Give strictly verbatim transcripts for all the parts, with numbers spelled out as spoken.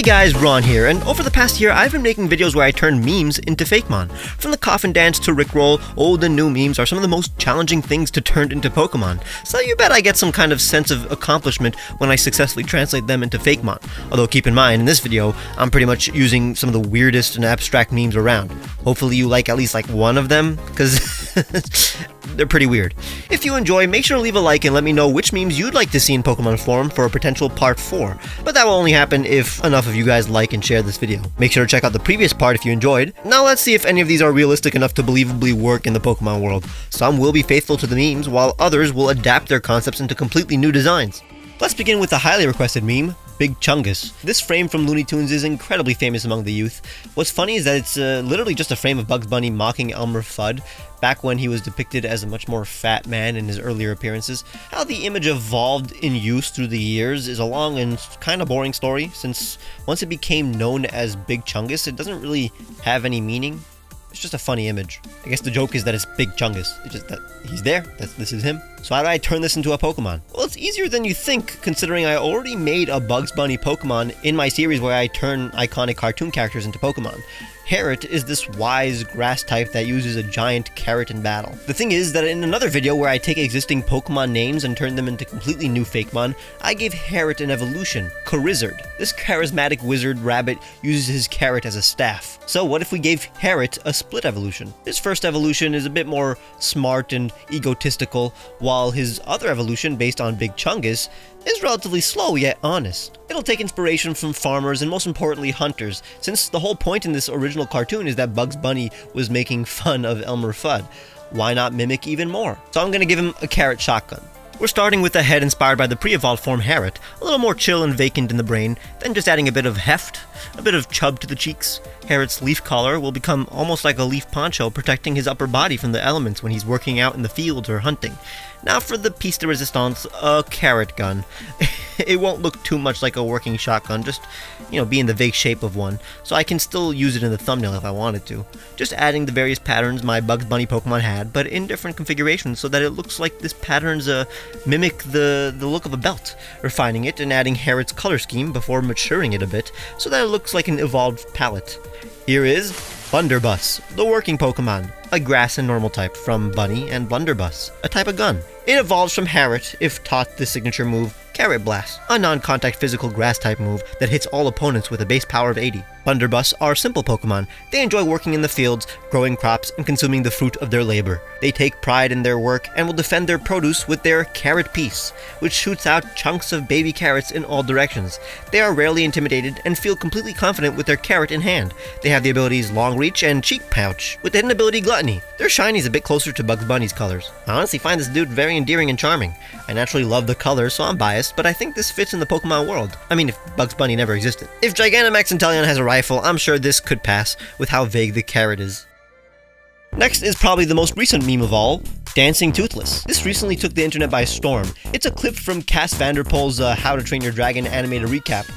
Hey guys, Ron here, and over the past year I've been making videos where I turn memes into Fakemon. From the Coffin Dance to Rickroll, old and new memes are some of the most challenging things to turn into Pokemon, so you bet I get some kind of sense of accomplishment when I successfully translate them into Fakemon. Although keep in mind, in this video, I'm pretty much using some of the weirdest and abstract memes around. Hopefully you like at least like one of them, because they're pretty weird. If you enjoy, make sure to leave a like and let me know which memes you'd like to see in Pokemon form for a potential part four, but that will only happen if enough of you guys like and share this video. Make sure to check out the previous part if you enjoyed. Now let's see if any of these are realistic enough to believably work in the Pokemon world. Some will be faithful to the memes, while others will adapt their concepts into completely new designs. Let's begin with the highly requested meme, Big Chungus. This frame from Looney Tunes is incredibly famous among the youth. What's funny is that it's uh, literally just a frame of Bugs Bunny mocking Elmer Fudd, back when he was depicted as a much more fat man in his earlier appearances. How the image evolved in use through the years is a long and kind of boring story, since once it became known as Big Chungus, it doesn't really have any meaning. It's just a funny image. I guess the joke is that it's Big Chungus. It's just that he's there. That's, this is him. So how do I turn this into a Pokemon? Well, it's easier than you think, considering I already made a Bugs Bunny Pokemon in my series where I turn iconic cartoon characters into Pokemon. Harret is this wise grass type that uses a giant carrot in battle. The thing is that in another video where I take existing Pokemon names and turn them into completely new Fakemon, I gave Harret an evolution, Charizard. This charismatic wizard rabbit uses his carrot as a staff. So what if we gave Harret a split evolution? His first evolution is a bit more smart and egotistical, while his other evolution, based on Big Chungus, is relatively slow yet honest. It'll take inspiration from farmers and most importantly hunters, since the whole point in this original cartoon is that Bugs Bunny was making fun of Elmer Fudd. Why not mimic even more? So I'm gonna give him a carrot shotgun. We're starting with a head inspired by the pre-evolved form Harret, a little more chill and vacant in the brain, then just adding a bit of heft, a bit of chub to the cheeks. Harret's leaf collar will become almost like a leaf poncho, protecting his upper body from the elements when he's working out in the fields or hunting. Now for the piece de resistance, a carrot gun. It won't look too much like a working shotgun, just, you know, be in the vague shape of one, so I can still use it in the thumbnail if I wanted to. Just adding the various patterns my Bugs Bunny Pokemon had, but in different configurations so that it looks like this pattern's uh, mimic the, the look of a belt. Refining it and adding Harret's color scheme before maturing it a bit, so that it looks like an evolved palette. Here is Blunderbuss, the working Pokemon, a grass and normal type from Bunny and Blunderbuss, a type of gun. It evolves from Harret if taught the signature move Carrot Blast, a non-contact physical grass type move that hits all opponents with a base power of eighty. Blunderbuss are simple Pokemon. They enjoy working in the fields, growing crops, and consuming the fruit of their labor. They take pride in their work and will defend their produce with their Carrot Piece, which shoots out chunks of baby carrots in all directions. They are rarely intimidated and feel completely confident with their carrot in hand. They have the abilities Long Reach and Cheek Pouch, with the hidden ability Gluttony. Their shiny's a bit closer to Bugs Bunny's colors. I honestly find this dude very endearing and charming. I naturally love the colors, so I'm biased, but I think this fits in the Pokemon world. I mean, if Bugs Bunny never existed. If Gigantamax Inteleon has a rifle, I'm sure this could pass, with how vague the carrot is. Next is probably the most recent meme of all, Dancing Toothless. This recently took the internet by storm. It's a clip from Cass Vanderpool's uh, How to Train Your Dragon animated recap.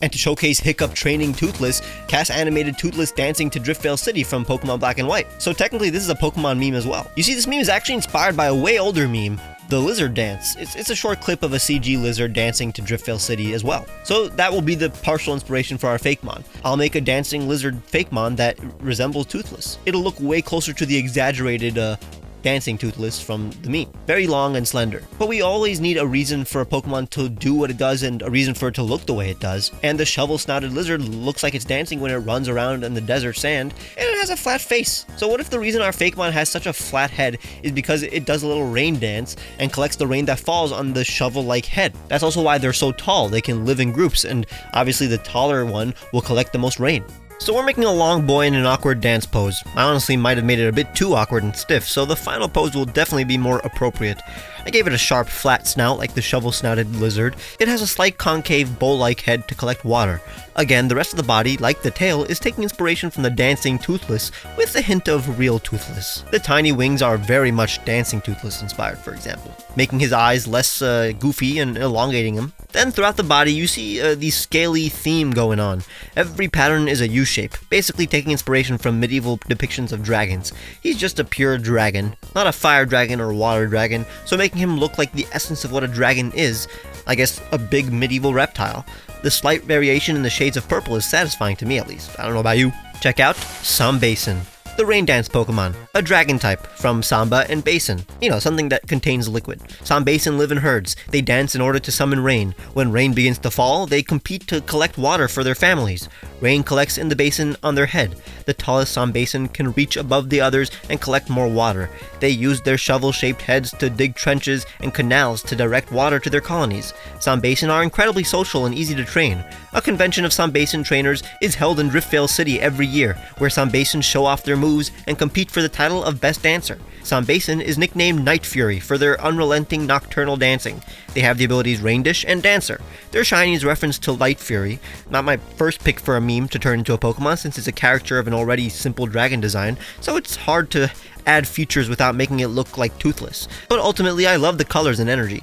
And to showcase Hiccup training Toothless, Cass animated Toothless dancing to Driftveil City from Pokemon Black and White. So technically this is a Pokemon meme as well. You see, this meme is actually inspired by a way older meme, the lizard dance. It's, it's a short clip of a C G lizard dancing to Driftveil City as well. So that will be the partial inspiration for our Fakemon. I'll make a dancing lizard Fakemon that resembles Toothless. It'll look way closer to the exaggerated uh, Dancing Toothless from the meme. Very long and slender. But we always need a reason for a Pokemon to do what it does and a reason for it to look the way it does. And the shovel-snouted lizard looks like it's dancing when it runs around in the desert sand, and it has a flat face. So what if the reason our Fakemon has such a flat head is because it does a little rain dance and collects the rain that falls on the shovel-like head? That's also why they're so tall. They can live in groups, and obviously the taller one will collect the most rain. So we're making a long boy in an awkward dance pose. I honestly might have made it a bit too awkward and stiff, so the final pose will definitely be more appropriate. I gave it a sharp, flat snout like the shovel-snouted lizard. It has a slight concave, bowl-like head to collect water. Again, the rest of the body, like the tail, is taking inspiration from the Dancing Toothless, with a hint of real Toothless. The tiny wings are very much Dancing Toothless inspired, for example, making his eyes less uh, goofy and elongating him. Then throughout the body, you see uh, the scaly theme going on. Every pattern is a U-shape, basically taking inspiration from medieval depictions of dragons. He's just a pure dragon, not a fire dragon or water dragon, so making him look like the essence of what a dragon is, I guess a big medieval reptile. The slight variation in the shades of purple is satisfying to me, at least. I don't know about you. Check out Sambasin, the rain dance Pokemon, a dragon type from Samba and Basin, you know, something that contains liquid. Sambasin live in herds. They dance in order to summon rain. When rain begins to fall, they compete to collect water for their families. Rain collects in the basin on their head. The tallest Sambasin can reach above the others and collect more water. They use their shovel-shaped heads to dig trenches and canals to direct water to their colonies. Sambasin are incredibly social and easy to train. A convention of Sambasin trainers is held in Driftveil City every year, where Sambasin show off their moves and compete for the title of Best Dancer. Sambasin is nicknamed Night Fury for their unrelenting nocturnal dancing. They have the abilities Rain Dish and Dancer. Their shiny is referenced to Light Fury, not my first pick for a meme to turn into a Pokemon since it's a character of an already simple dragon design, so it's hard to add features without making it look like Toothless. But ultimately, I love the colors and energy.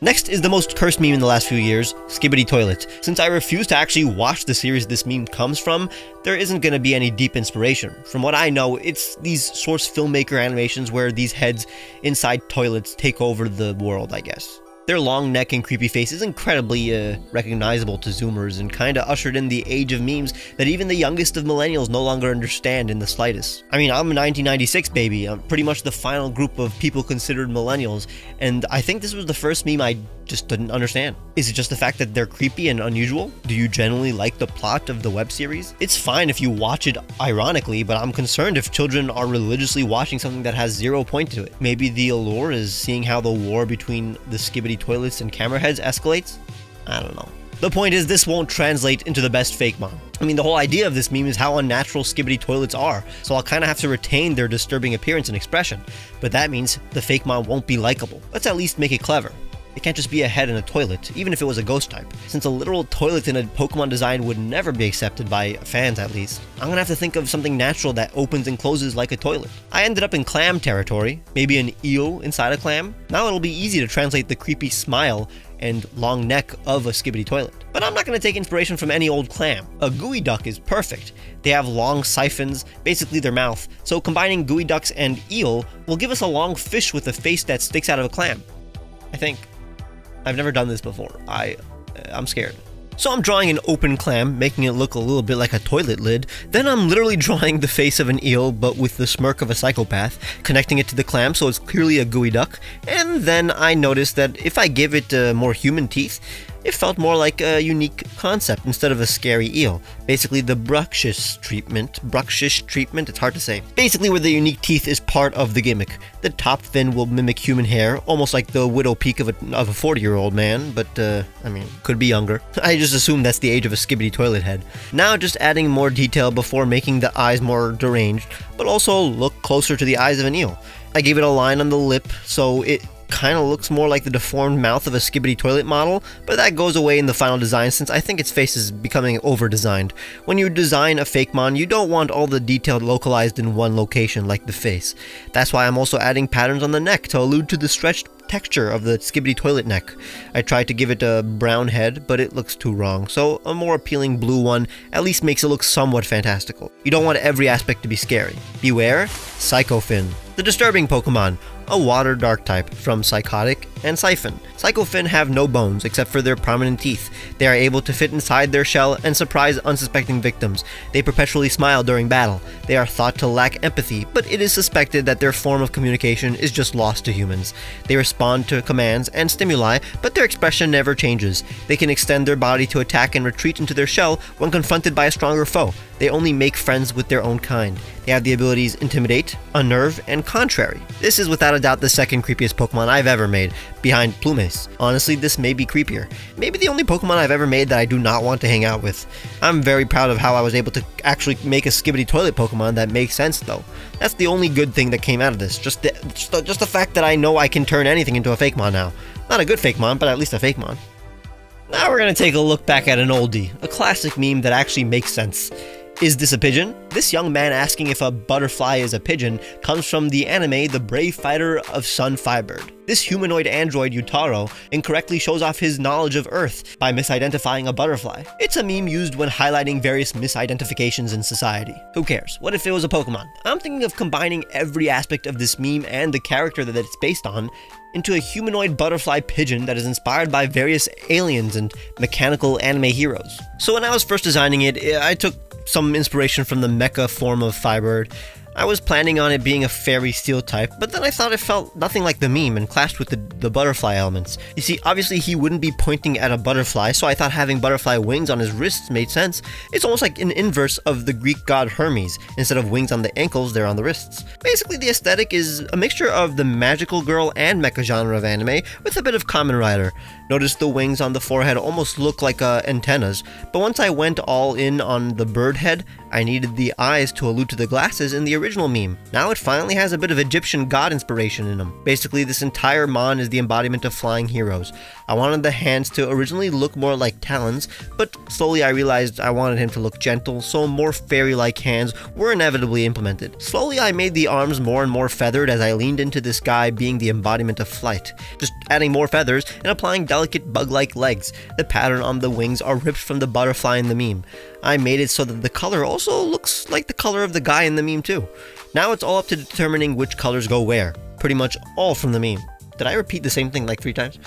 Next is the most cursed meme in the last few years, Skibidi Toilet. Since I refuse to actually watch the series this meme comes from, there isn't going to be any deep inspiration. From what I know, it's these source filmmaker animations where these heads inside toilets take over the world, I guess. Their long neck and creepy face is incredibly uh, recognizable to Zoomers and kinda ushered in the age of memes that even the youngest of millennials no longer understand in the slightest. I mean, I'm a nineteen ninety-six baby, I'm pretty much the final group of people considered millennials, and I think this was the first meme I just didn't understand. Is it just the fact that they're creepy and unusual? Do you generally like the plot of the web series? It's fine if you watch it ironically, but I'm concerned if children are religiously watching something that has zero point to it. Maybe the allure is seeing how the war between the Skibidi Toilets and camera heads escalates? I don't know. The point is, this won't translate into the best Fakemon. I mean, the whole idea of this meme is how unnatural Skibidi Toilets are, so I'll kinda have to retain their disturbing appearance and expression, but that means the Fakemon won't be likable. Let's at least make it clever. It can't just be a head in a toilet, even if it was a ghost type, since a literal toilet in a Pokemon design would never be accepted by fans, at least. I'm gonna have to think of something natural that opens and closes like a toilet. I ended up in clam territory, maybe an eel inside a clam. Now it'll be easy to translate the creepy smile and long neck of a Skibidi Toilet. But I'm not gonna take inspiration from any old clam. A gooey duck is perfect. They have long siphons, basically their mouth, so combining gooey ducks and eel will give us a long fish with a face that sticks out of a clam. I think. I've never done this before. I, I'm scared. So I'm drawing an open clam, making it look a little bit like a toilet lid. Then I'm literally drawing the face of an eel, but with the smirk of a psychopath, connecting it to the clam so it's clearly a gooey duck. And then I noticed that if I give it uh, more human teeth, it felt more like a unique concept instead of a scary eel. Basically the bruxish treatment, bruxish treatment, it's hard to say. Basically where the unique teeth is part of the gimmick. The top fin will mimic human hair, almost like the widow peak of a, of a forty year old man, but uh, I mean, could be younger. I just assume that's the age of a Skibidi Toilet head. Now just adding more detail before making the eyes more deranged, but also look closer to the eyes of an eel. I gave it a line on the lip, so it kind of looks more like the deformed mouth of a Skibidi Toilet model, but that goes away in the final design since I think its face is becoming over-designed. When you design a Fakemon, you don't want all the detail localized in one location like the face. That's why I'm also adding patterns on the neck to allude to the stretched texture of the Skibidi Toilet neck. I tried to give it a brown head, but it looks too wrong, so a more appealing blue one at least makes it look somewhat fantastical. You don't want every aspect to be scary. Beware, Psychofin, the disturbing Pokemon, a water dark type from Psychotic and Siphon. Psychofin have no bones except for their prominent teeth. They are able to fit inside their shell and surprise unsuspecting victims. They perpetually smile during battle. They are thought to lack empathy, but it is suspected that their form of communication is just lost to humans. They respond to commands and stimuli, but their expression never changes. They can extend their body to attack and retreat into their shell when confronted by a stronger foe. They only make friends with their own kind. They have the abilities Intimidate, Unnerve, and Contrary. This is without a doubt the second creepiest Pokemon I've ever made, behind Plumace. Honestly, this may be creepier. Maybe the only Pokemon I've ever made that I do not want to hang out with. I'm very proud of how I was able to actually make a Skibidi Toilet Pokemon that makes sense, though. That's the only good thing that came out of this. Just the, just the, just the fact that I know I can turn anything into a Fakemon now. Not a good Fakemon, but at least a Fakemon. Now we're going to take a look back at an oldie, a classic meme that actually makes sense. Is this a pigeon? This young man asking if a butterfly is a pigeon comes from the anime The Brave Fighter of Sun Firebird. This humanoid android Utaro incorrectly shows off his knowledge of Earth by misidentifying a butterfly. It's a meme used when highlighting various misidentifications in society. Who cares? What if it was a Pokemon? I'm thinking of combining every aspect of this meme and the character that it's based on into a humanoid butterfly pigeon that is inspired by various aliens and mechanical anime heroes. So when I was first designing it, I took some inspiration from the mecha form of Firebird. I was planning on it being a fairy steel type, but then I thought it felt nothing like the meme and clashed with the, the butterfly elements. You see, obviously he wouldn't be pointing at a butterfly, so I thought having butterfly wings on his wrists made sense. It's almost like an inverse of the Greek god Hermes. Instead of wings on the ankles, they're on the wrists. Basically, the aesthetic is a mixture of the magical girl and mecha genre of anime with a bit of Kamen Rider. Notice the wings on the forehead almost look like uh, antennas, but once I went all in on the bird head, I needed the eyes to allude to the glasses in the original meme. Now it finally has a bit of Egyptian god inspiration in them. Basically, this entire mon is the embodiment of flying heroes. I wanted the hands to originally look more like talons, but slowly I realized I wanted him to look gentle, so more fairy-like hands were inevitably implemented. Slowly I made the arms more and more feathered as I leaned into this guy being the embodiment of flight, just adding more feathers and applying delicate bug-like legs. The pattern on the wings are ripped from the butterfly in the meme. I made it so that the color also looks like the color of the guy in the meme too. Now it's all up to determining which colors go where. Pretty much all from the meme. Did I repeat the same thing like three times?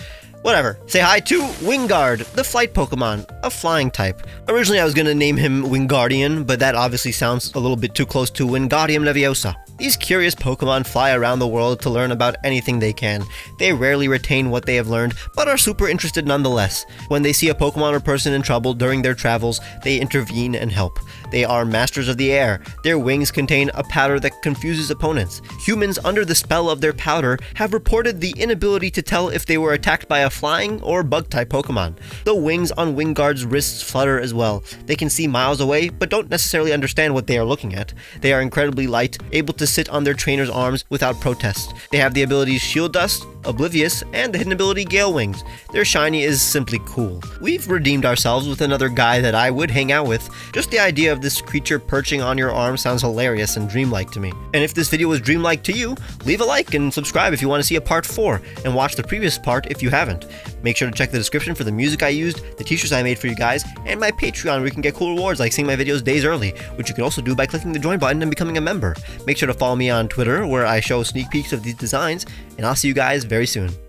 Whatever. Say hi to Winguard, the flight Pokemon, a flying type. Originally I was going to name him Wingardium, but that obviously sounds a little bit too close to Wingardium Leviosa. These curious Pokemon fly around the world to learn about anything they can. They rarely retain what they have learned, but are super interested nonetheless. When they see a Pokemon or person in trouble during their travels, they intervene and help. They are masters of the air. Their wings contain a powder that confuses opponents. Humans under the spell of their powder have reported the inability to tell if they were attacked by a flying or bug-type Pokemon. The wings on Wingard's wrists flutter as well. They can see miles away, but don't necessarily understand what they are looking at. They are incredibly light, able to sit on their trainer's arms without protest. They have the abilities Shield Dust, Oblivious, and the hidden ability Gale Wings. Their shiny is simply cool. We've redeemed ourselves with another guy that I would hang out with. Just the idea of this creature perching on your arm sounds hilarious and dreamlike to me. And if this video was dreamlike to you, leave a like and subscribe if you want to see a part four, and watch the previous part if you haven't. Make sure to check the description for the music I used, the t-shirts I made for you guys, and my Patreon where you can get cool rewards like seeing my videos days early, which you can also do by clicking the join button and becoming a member. Make sure to follow me on Twitter where I show sneak peeks of these designs, and I'll see you guys very soon.